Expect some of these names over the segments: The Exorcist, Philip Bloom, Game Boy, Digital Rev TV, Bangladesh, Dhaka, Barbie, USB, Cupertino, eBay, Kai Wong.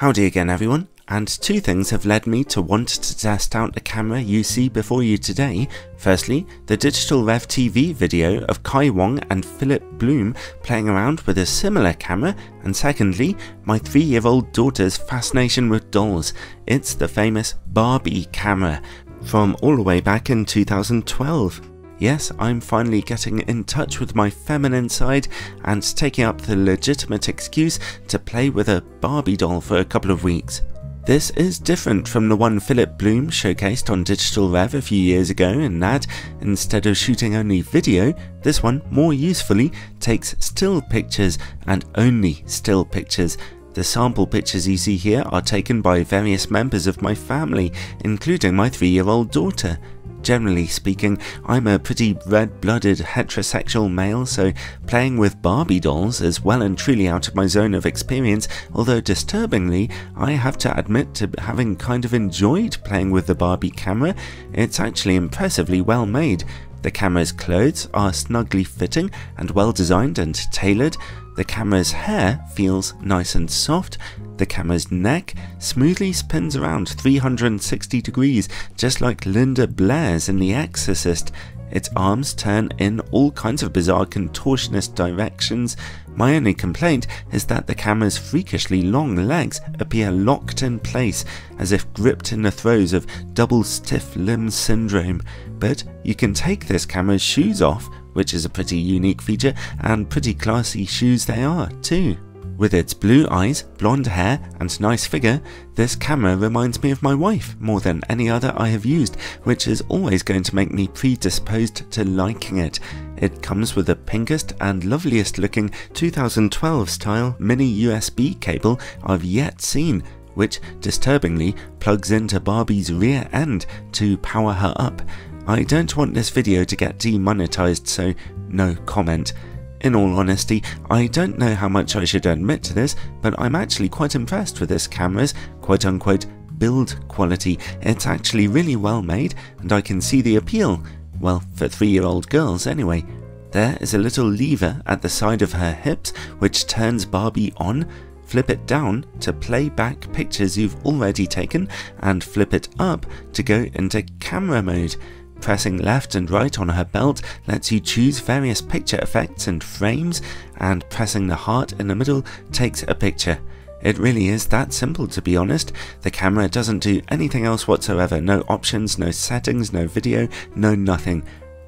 Howdy again everyone, and two things have led me to want to test out the camera you see before you today. Firstly, the Digital Rev TV video of Kai Wong and Philip Bloom playing around with a similar camera, and secondly, my 3-year-old daughter's fascination with dolls. It's the famous Barbie camera, from all the way back in 2012. Yes, I'm finally getting in touch with my feminine side and taking up the legitimate excuse to play with a Barbie doll for a couple of weeks. This is different from the one Philip Bloom showcased on Digital Rev a few years ago, in that, instead of shooting only video, this one, more usefully, takes still pictures and only still pictures. The sample pictures you see here are taken by various members of my family, including my 3-year-old daughter. Generally speaking, I'm a pretty red-blooded heterosexual male, so playing with Barbie dolls is well and truly out of my zone of experience, although disturbingly, I have to admit to having kind of enjoyed playing with the Barbie camera. It's actually impressively well made. The camera's clothes are snugly fitting and well designed and tailored. The camera's hair feels nice and soft. The camera's neck smoothly spins around 360 degrees, just like Linda Blair's in The Exorcist. Its arms turn in all kinds of bizarre contortionist directions. My only complaint is that the camera's freakishly long legs appear locked in place, as if gripped in the throes of double stiff limb syndrome. But you can take this camera's shoes off, which is a pretty unique feature, and pretty classy shoes they are too. With its blue eyes, blonde hair and nice figure, this camera reminds me of my wife more than any other I have used, which is always going to make me predisposed to liking it. It comes with the pinkest and loveliest looking 2012 style mini USB cable I've yet seen, which disturbingly plugs into Barbie's rear end to power her up. I don't want this video to get demonetized, so no comment. In all honesty, I don't know how much I should admit to this, but I'm actually quite impressed with this camera's quote-unquote build quality. It's actually really well made, and I can see the appeal. Well, for 3-year-old girls anyway. There is a little lever at the side of her hips which turns Barbie on. Flip it down to play back pictures you've already taken, and flip it up to go into camera mode. Pressing left and right on her belt lets you choose various picture effects and frames, and pressing the heart in the middle takes a picture. It really is that simple, to be honest. The camera doesn't do anything else whatsoever, no options, no settings, no video, no nothing.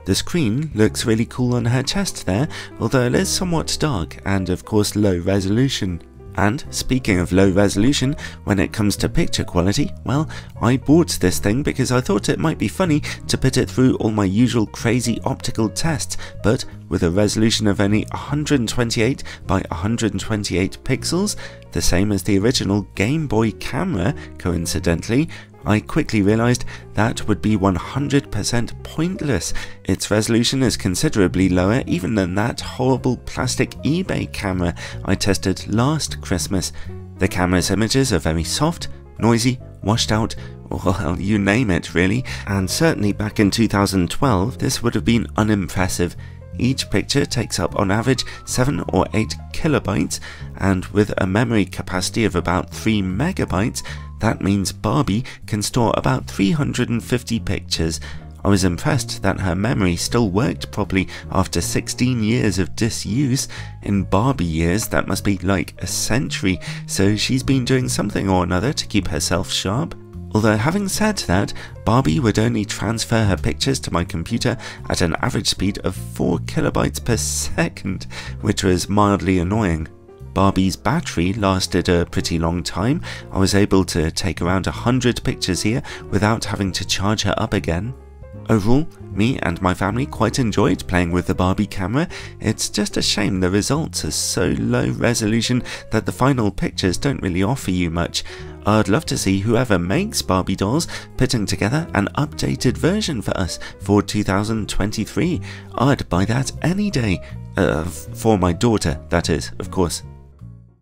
The screen looks really cool on her chest there, although it is somewhat dark and of course low resolution. And speaking of low resolution, when it comes to picture quality, well, I bought this thing because I thought it might be funny to put it through all my usual crazy optical tests, but with a resolution of only 128 by 128 pixels, the same as the original Game Boy camera, coincidentally, I quickly realized that would be 100% pointless. Its resolution is considerably lower even than that horrible plastic eBay camera I tested last Christmas. The camera's images are very soft, noisy, washed out, well, you name it really, and certainly back in 2012 this would have been unimpressive. Each picture takes up on average 7 or 8 kilobytes, and with a memory capacity of about 3 megabytes, that means Barbie can store about 350 pictures. I was impressed that her memory still worked properly after 16 years of disuse. In Barbie years, that must be like a century, so she's been doing something or another to keep herself sharp. Although having said that, Barbie would only transfer her pictures to my computer at an average speed of 4 kilobytes per second, which was mildly annoying. Barbie's battery lasted a pretty long time. I was able to take around 100 pictures here without having to charge her up again. Overall, me and my family quite enjoyed playing with the Barbie camera. It's just a shame the results are so low resolution that the final pictures don't really offer you much. I'd love to see whoever makes Barbie dolls putting together an updated version for us for 2023. I'd buy that any day. For my daughter, that is, of course.